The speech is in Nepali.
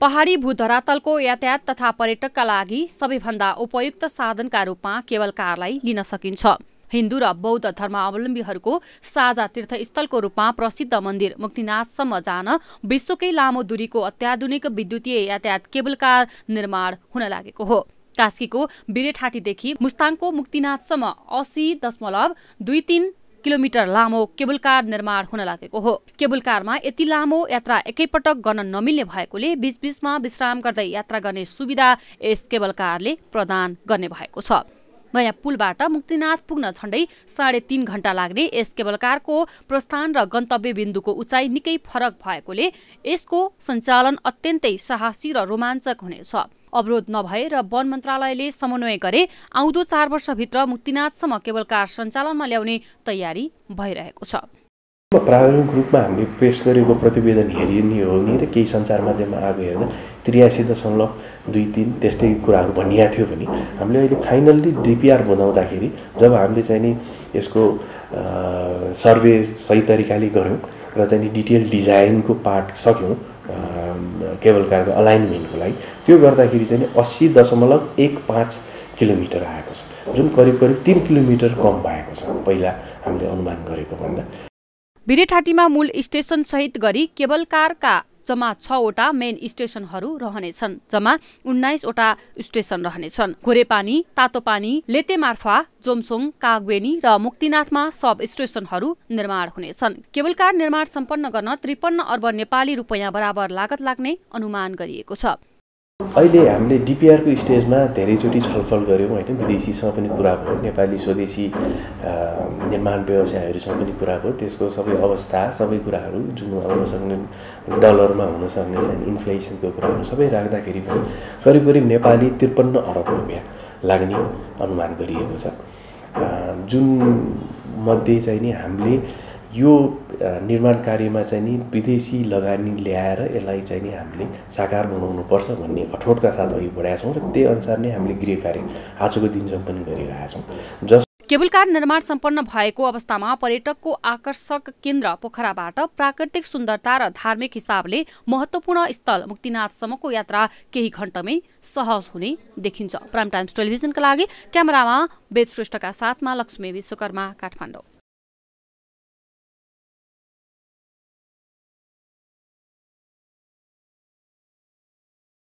पहाड़ी भूधरातलको यातायात तथा पर्यटकका लागि सबैभन्दा उपयुक्त साधनका रूपमा केवल कारलाई लिन सकिन्छ। हिन्दू र बौद्ध धर्मावलम्बीहरूको साझा तीर्थस्थलको रूपमा प्रसिद्ध मन्दिर मुक्तिनाथसम्म जान विश्वकै लामो दूरीको अत्याधुनिक विद्युतीय यातायात केबल कार निर्माण हुन लागेको हो। कास्कीको बिरेठाटीदेखि मुस्ताङको मुक्तिनाथसम्म 80.23 किलोमिटर लामो केबल कार निर्माण हुन लागेको हो। केबल कारमा यति लामो यात्रा एकैपटक गर्न नमिल्ने भएकोले बीचबीचमा विश्राम गर्दै यात्रा गर्ने सुविधा यस केबल कारले प्रदान गर्ने भएको छ। नयाँ पुलबाट मुक्तिनाथ पुग्न झण्डै 3.5 घण्टा लाग्ने यस केबल कारको प्रस्थान र गन्तव्य बिन्दुको उचाइ निकै फरक भएकोले यसको सञ्चालन अत्यन्तै साहसी र रोमाञ्चक हुनेछ। अवरोध नभए र वन मन्त्रालयले समन्वय गरे आउँदो 4 वर्षभित्र मुक्तिनाथसम्म केबल कार सञ्चालनमा ल्याउने तयारी भइरहेको छ। प्रारम्भिक रूपमा हामीले पेश गरेको प्रतिवेदन हेरिने हो भने र केही सञ्चार माध्यममा आएको हेर्दा 83.23 त्यस्तै कुराहरू भनिएको थियो भने हामीले अहिले फाइनल्ली डीपीआर बनाउँदाखेरि जब हामीले चाहिँ नि यसको सर्वे सही तरिकाले गऱ्यौँ र चाहिँ नि डिटेल डिजाइनको पार्ट सक्यौँ केबल कारको अलाइनमेन्टको लागि, त्यो गर्दाखेरि चाहिँ नि 80.15 किलोमिटर आएको छ, जुन करिब करिब 3 किलोमिटर कम भएको छ पहिला हामीले अनुमान गरेको भन्दा। बिरेठाटीमा मूल स्टेशन सहित गरी केबल कारका जम्मा 6 वटा मेन स्टेशनहरू रहनेछन्। जम्मा 19 वटा स्टेशन रहनेछन्। घोरेपानी, तातोपानी, लेतेमार्फा, जोमसोंग, काग्वेनी र मुक्तिनाथमा सब स्टेशनहरू निर्माण हुनेछन्। केबल कार निर्माण सम्पन्न गर्न 53 अर्ब नेपाली रुपैयाँ बराबर लागत लाग्ने अनुमान गरिएको छ। अहिले हामीले डीपीआरको स्टेजमा धेरैचोटि छलफल गऱ्यौँ होइन, विदेशीसँग पनि कुरा भयो, नेपाली स्वदेशी निर्माण व्यवसायहरूसँग पनि कुरा भयो, त्यसको सबै अवस्था सबै कुराहरू जुन आउन सक्ने डलरमा हुन सक्ने इन्फ्लेसनको कुराहरू सबै राख्दाखेरि पनि करिब करिब नेपाली 53 अर्ब रुपियाँ लाग्ने अनुमान गरिएको छ। जुन मध्ये चाहिँ नि हामीले यो निर्माण कार्यमा चाहिँ नि विदेशी लगानी ल्याएर यसलाई चाहिँ नि हामीले साकार बनाउनुपर्छ भन्ने अठोटका साथ अघि बढाएका छौँ र त्यही अनुसार नै हामीले गृह कार्य आजको दिनसम्म पनि गरिरहेका छौँ। जस केबल कार निर्माण सम्पन्न भएको अवस्थामा पर्यटकको आकर्षक केन्द्र पोखराबाट प्राकृतिक सुन्दरता र धार्मिक हिसाबले महत्त्वपूर्ण स्थल मुक्तिनाथसम्मको यात्रा केही घण्टामै सहज हुने देखिन्छ। प्राइम टाइम्स टेलिभिजनका लागि क्यामेरामा वेद श्रेष्ठका साथमा लक्ष्मी विश्वकर्मा, काठमाडौँ।